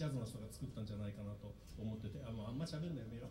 ジャズの人が作ったんじゃないかなと思ってて、もうあんま喋るのやめよう。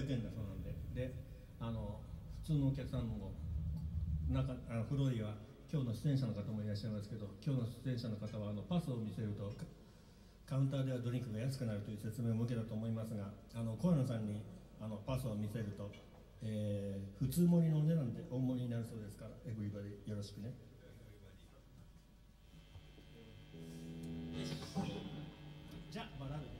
普通のお客さんも中フローリーは今日の出演者の方もいらっしゃいますけど、今日の出演者の方はパスを見せるとカウンターではドリンクが安くなるという説明を受けたと思いますが、河野さんにパスを見せると、普通盛りのお値段で大盛りになるそうですから、エブリバディよろしくね。じゃあバラード